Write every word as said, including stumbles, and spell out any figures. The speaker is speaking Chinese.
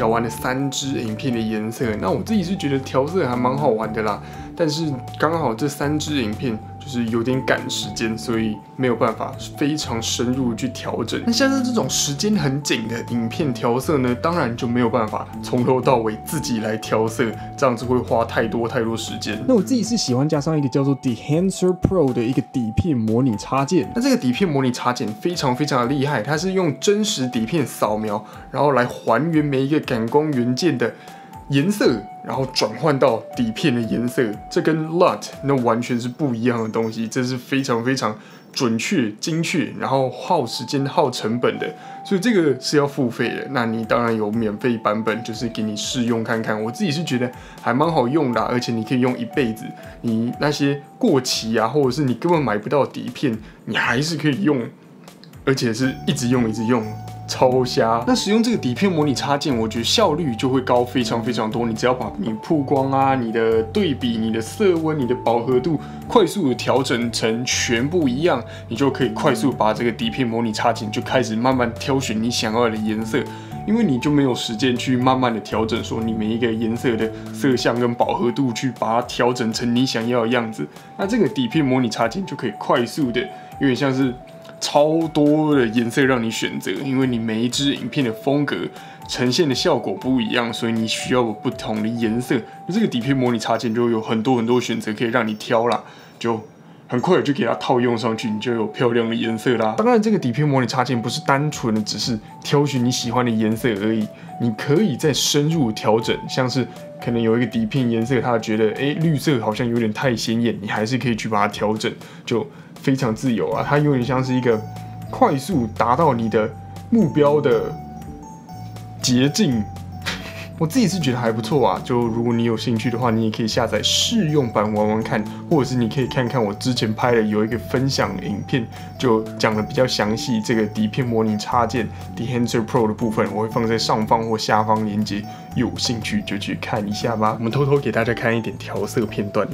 调完了三支影片的颜色。那我自己是觉得调色还蛮好玩的啦，但是刚好这三支影片就是有点赶时间，所以没有办法非常深入去调整。那像是这种时间很紧的影片调色呢，当然就没有办法从头到尾自己来调色，这样子会花太多太多时间。那我自己是喜欢加上一个叫做 Dehancer Pro 的一个底片模拟插件。那这个底片模拟插件非常非常的厉害，它是用真实底片扫描，然后来还原每一个感光元件的颜色，然后转换到底片的颜色，这跟 L U T 那完全是不一样的东西，这是非常非常准确、精确，然后耗时间、耗成本的，所以这个是要付费的。那你当然有免费版本，就是给你试用看看。我自己是觉得还蛮好用的啊，而且你可以用一辈子。你那些过期啊，或者是你根本买不到底片，你还是可以用，而且是一直用、一直用。超瞎！那使用这个底片模拟插件，我觉得效率就会高非常非常多。你只要把你曝光啊、你的对比、你的色温、你的饱和度快速的调整成全部一样，你就可以快速把这个底片模拟插件就开始慢慢挑选你想要的颜色。因为你就没有时间去慢慢的调整，说你每一个颜色的色相跟饱和度去把它调整成你想要的样子。那这个底片模拟插件就可以快速的，有点像是超多的颜色让你选择，因为你每一支影片的风格呈现的效果不一样，所以你需要有不同的颜色。那这个底片模拟插件就有很多很多选择可以让你挑啦，就很快就给它套用上去，你就有漂亮的颜色啦。当然，这个底片模拟插件不是单纯的只是挑选你喜欢的颜色而已，你可以再深入调整。像是可能有一个底片颜色，他觉得哎、欸、绿色好像有点太显眼，你还是可以去把它调整，就非常自由啊。它有点像是一个快速达到你的目标的捷径。我自己是觉得还不错啊，就如果你有兴趣的话，你也可以下载试用版玩玩看，或者是你可以看看我之前拍的有一个分享影片，就讲的比较详细这个底片模拟插件 Dehancer Pro 的部分，我会放在上方或下方连结，有兴趣就去看一下吧。我们偷偷给大家看一点调色片段。